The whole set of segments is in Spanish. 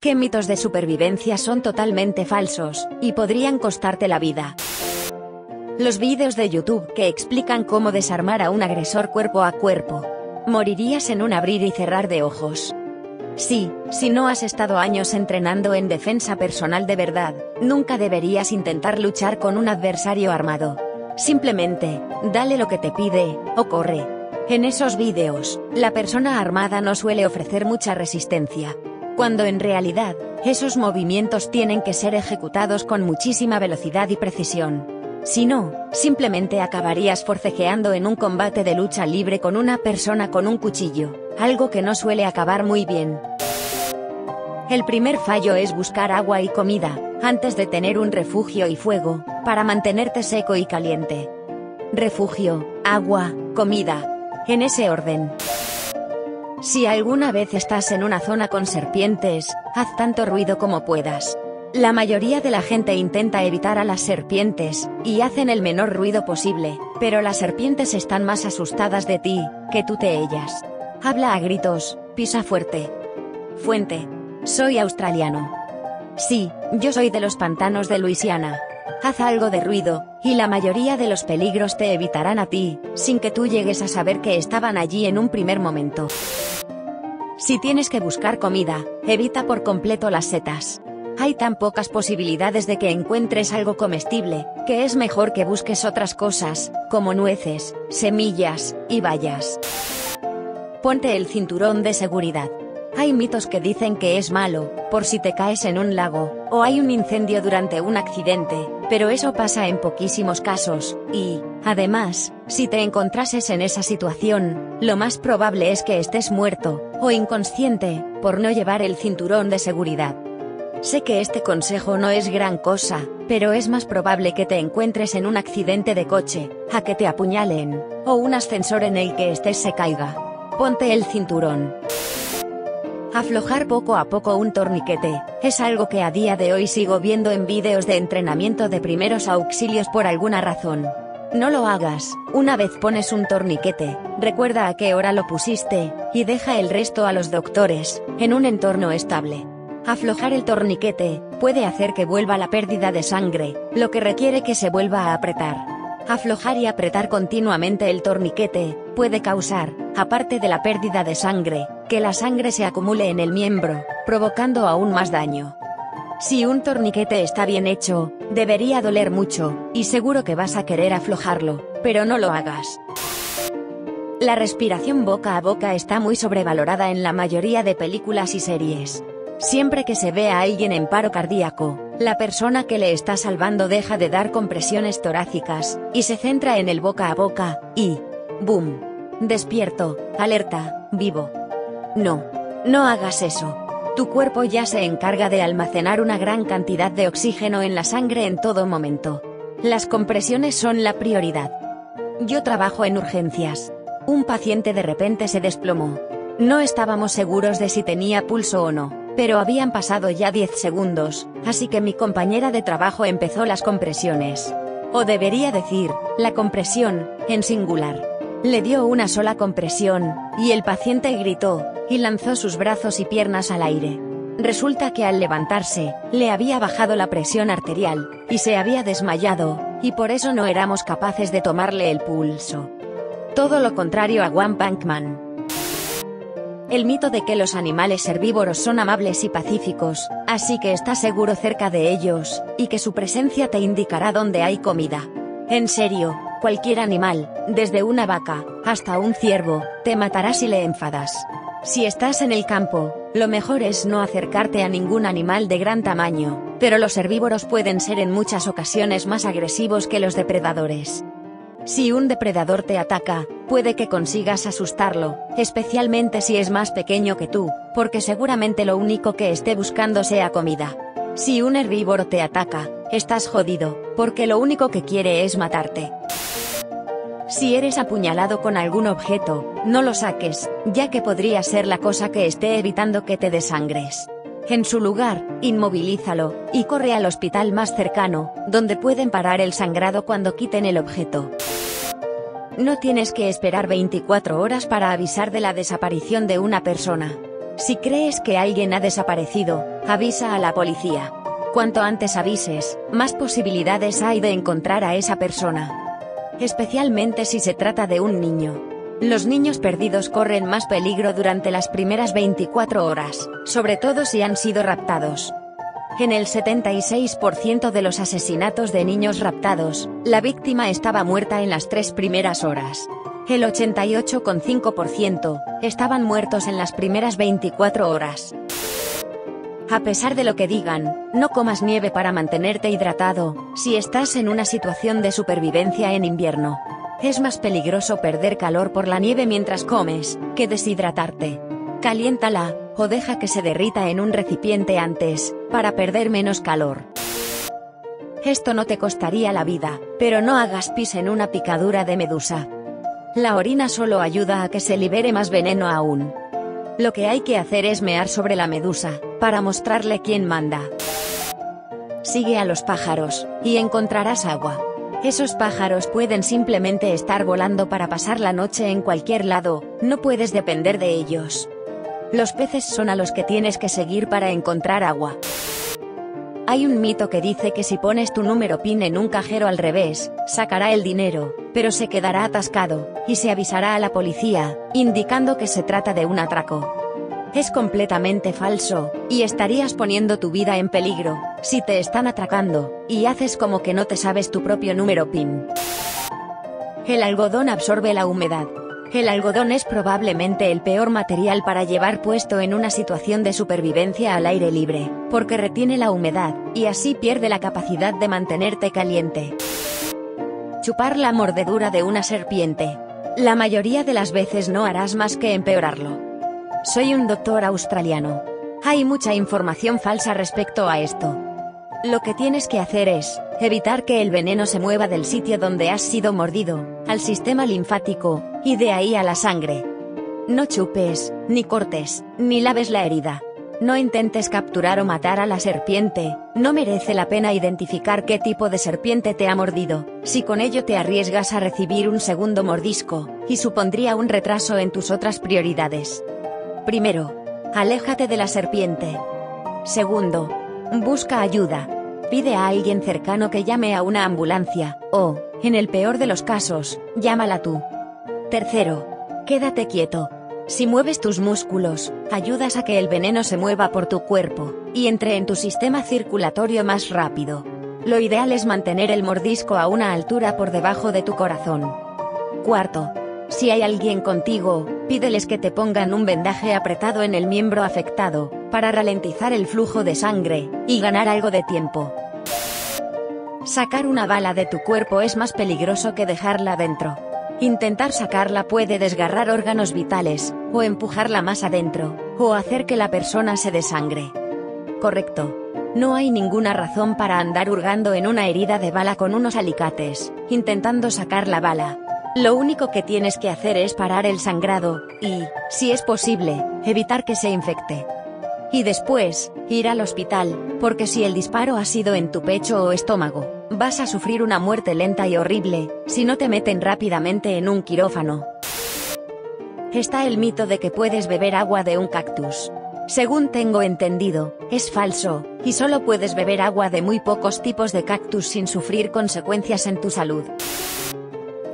¿Qué mitos de supervivencia son totalmente falsos, y podrían costarte la vida? Los vídeos de YouTube que explican cómo desarmar a un agresor cuerpo a cuerpo. Morirías en un abrir y cerrar de ojos. Sí, si no has estado años entrenando en defensa personal de verdad, nunca deberías intentar luchar con un adversario armado. Simplemente, dale lo que te pide, o corre. En esos vídeos, la persona armada no suele ofrecer mucha resistencia, cuando en realidad, esos movimientos tienen que ser ejecutados con muchísima velocidad y precisión. Si no, simplemente acabarías forcejeando en un combate de lucha libre con una persona con un cuchillo, algo que no suele acabar muy bien. El primer fallo es buscar agua y comida, antes de tener un refugio y fuego, para mantenerte seco y caliente. Refugio, agua, comida. En ese orden. Si alguna vez estás en una zona con serpientes, haz tanto ruido como puedas. La mayoría de la gente intenta evitar a las serpientes, y hacen el menor ruido posible, pero las serpientes están más asustadas de ti, que tú de ellas. Habla a gritos, pisa fuerte. Fuente. Soy australiano. Sí, yo soy de los pantanos de Luisiana. Haz algo de ruido, y la mayoría de los peligros te evitarán a ti, sin que tú llegues a saber que estaban allí en un primer momento. Si tienes que buscar comida, evita por completo las setas. Hay tan pocas posibilidades de que encuentres algo comestible, que es mejor que busques otras cosas, como nueces, semillas, y bayas. Ponte el cinturón de seguridad. Hay mitos que dicen que es malo, por si te caes en un lago, o hay un incendio durante un accidente, pero eso pasa en poquísimos casos, y, además, si te encontrases en esa situación, lo más probable es que estés muerto, o inconsciente, por no llevar el cinturón de seguridad. Sé que este consejo no es gran cosa, pero es más probable que te encuentres en un accidente de coche, a que te apuñalen, o un ascensor en el que estés se caiga. Ponte el cinturón. Aflojar poco a poco un torniquete, es algo que a día de hoy sigo viendo en vídeos de entrenamiento de primeros auxilios por alguna razón. No lo hagas, una vez pones un torniquete, recuerda a qué hora lo pusiste, y deja el resto a los doctores, en un entorno estable. Aflojar el torniquete, puede hacer que vuelva la pérdida de sangre, lo que requiere que se vuelva a apretar. Aflojar y apretar continuamente el torniquete, puede causar, aparte de la pérdida de sangre, que la sangre se acumule en el miembro, provocando aún más daño. Si un torniquete está bien hecho, debería doler mucho, y seguro que vas a querer aflojarlo, pero no lo hagas. La respiración boca a boca está muy sobrevalorada en la mayoría de películas y series. Siempre que se ve a alguien en paro cardíaco, la persona que le está salvando deja de dar compresiones torácicas, y se centra en el boca a boca, y ¡boom! Despierto, alerta, vivo. No, no hagas eso. Tu cuerpo ya se encarga de almacenar una gran cantidad de oxígeno en la sangre en todo momento. Las compresiones son la prioridad. Yo trabajo en urgencias. Un paciente de repente se desplomó. No estábamos seguros de si tenía pulso o no, pero habían pasado ya 10 segundos, así que mi compañera de trabajo empezó las compresiones. O debería decir, la compresión, en singular. Le dio una sola compresión, y el paciente gritó, y lanzó sus brazos y piernas al aire. Resulta que al levantarse, le había bajado la presión arterial, y se había desmayado, y por eso no éramos capaces de tomarle el pulso. Todo lo contrario a One Punch Man. El mito de que los animales herbívoros son amables y pacíficos, así que está seguro cerca de ellos, y que su presencia te indicará dónde hay comida. En serio, cualquier animal, desde una vaca, hasta un ciervo, te matará si le enfadas. Si estás en el campo, lo mejor es no acercarte a ningún animal de gran tamaño, pero los herbívoros pueden ser en muchas ocasiones más agresivos que los depredadores. Si un depredador te ataca, puede que consigas asustarlo, especialmente si es más pequeño que tú, porque seguramente lo único que esté buscando sea comida. Si un herbívoro te ataca, estás jodido, porque lo único que quiere es matarte. Si eres apuñalado con algún objeto, no lo saques, ya que podría ser la cosa que esté evitando que te desangres. En su lugar, inmovilízalo, y corre al hospital más cercano, donde pueden parar el sangrado cuando quiten el objeto. No tienes que esperar 24 horas para avisar de la desaparición de una persona. Si crees que alguien ha desaparecido, avisa a la policía. Cuanto antes avises, más posibilidades hay de encontrar a esa persona. Especialmente si se trata de un niño. Los niños perdidos corren más peligro durante las primeras 24 horas, sobre todo si han sido raptados. En el 76% de los asesinatos de niños raptados, la víctima estaba muerta en las 3 primeras horas. El 88,5% estaban muertos en las primeras 24 horas. A pesar de lo que digan, no comas nieve para mantenerte hidratado, si estás en una situación de supervivencia en invierno. Es más peligroso perder calor por la nieve mientras comes, que deshidratarte. Caliéntala, o deja que se derrita en un recipiente antes, para perder menos calor. Esto no te costaría la vida, pero no hagas pis en una picadura de medusa. La orina solo ayuda a que se libere más veneno aún. Lo que hay que hacer es mear sobre la medusa, para mostrarle quién manda. Sigue a los pájaros, y encontrarás agua. Esos pájaros pueden simplemente estar volando para pasar la noche en cualquier lado, no puedes depender de ellos. Los peces son a los que tienes que seguir para encontrar agua. Hay un mito que dice que si pones tu número PIN en un cajero al revés, sacará el dinero, pero se quedará atascado, y se avisará a la policía, indicando que se trata de un atraco. Es completamente falso, y estarías poniendo tu vida en peligro, si te están atracando, y haces como que no te sabes tu propio número PIN. El algodón absorbe la humedad. El algodón es probablemente el peor material para llevar puesto en una situación de supervivencia al aire libre, porque retiene la humedad, y así pierde la capacidad de mantenerte caliente. Chupar la mordedura de una serpiente. La mayoría de las veces no harás más que empeorarlo. Soy un doctor australiano. Hay mucha información falsa respecto a esto. Lo que tienes que hacer es evitar que el veneno se mueva del sitio donde has sido mordido, al sistema linfático, y de ahí a la sangre. No chupes, ni cortes, ni laves la herida. No intentes capturar o matar a la serpiente, no merece la pena identificar qué tipo de serpiente te ha mordido, si con ello te arriesgas a recibir un segundo mordisco, y supondría un retraso en tus otras prioridades. Primero, aléjate de la serpiente. Segundo, busca ayuda. Pide a alguien cercano que llame a una ambulancia, o, en el peor de los casos, llámala tú. Tercero, quédate quieto. Si mueves tus músculos, ayudas a que el veneno se mueva por tu cuerpo, y entre en tu sistema circulatorio más rápido. Lo ideal es mantener el mordisco a una altura por debajo de tu corazón. Cuarto, si hay alguien contigo, pídeles que te pongan un vendaje apretado en el miembro afectado, para ralentizar el flujo de sangre, y ganar algo de tiempo. Sacar una bala de tu cuerpo es más peligroso que dejarla dentro. Intentar sacarla puede desgarrar órganos vitales, o empujarla más adentro, o hacer que la persona se desangre. Correcto. No hay ninguna razón para andar hurgando en una herida de bala con unos alicates, intentando sacar la bala. Lo único que tienes que hacer es parar el sangrado, y, si es posible, evitar que se infecte. Y después, ir al hospital, porque si el disparo ha sido en tu pecho o estómago, vas a sufrir una muerte lenta y horrible, si no te meten rápidamente en un quirófano. Está el mito de que puedes beber agua de un cactus. Según tengo entendido, es falso, y solo puedes beber agua de muy pocos tipos de cactus sin sufrir consecuencias en tu salud.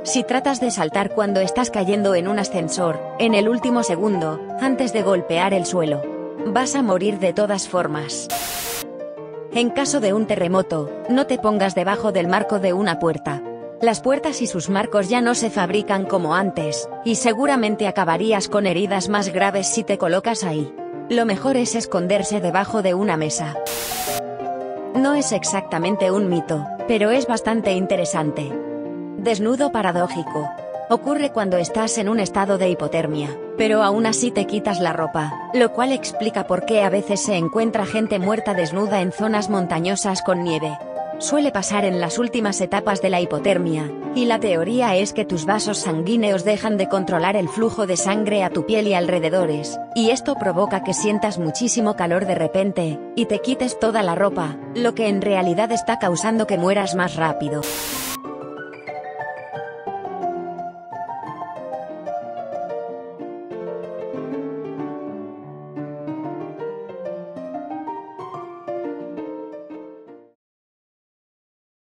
Si tratas de saltar cuando estás cayendo en un ascensor, en el último segundo, antes de golpear el suelo, vas a morir de todas formas. En caso de un terremoto, no te pongas debajo del marco de una puerta. Las puertas y sus marcos ya no se fabrican como antes, y seguramente acabarías con heridas más graves si te colocas ahí. Lo mejor es esconderse debajo de una mesa. No es exactamente un mito, pero es bastante interesante. Desnudo paradójico. Ocurre cuando estás en un estado de hipotermia, pero aún así te quitas la ropa, lo cual explica por qué a veces se encuentra gente muerta desnuda en zonas montañosas con nieve. Suele pasar en las últimas etapas de la hipotermia, y la teoría es que tus vasos sanguíneos dejan de controlar el flujo de sangre a tu piel y alrededores, y esto provoca que sientas muchísimo calor de repente, y te quites toda la ropa, lo que en realidad está causando que mueras más rápido.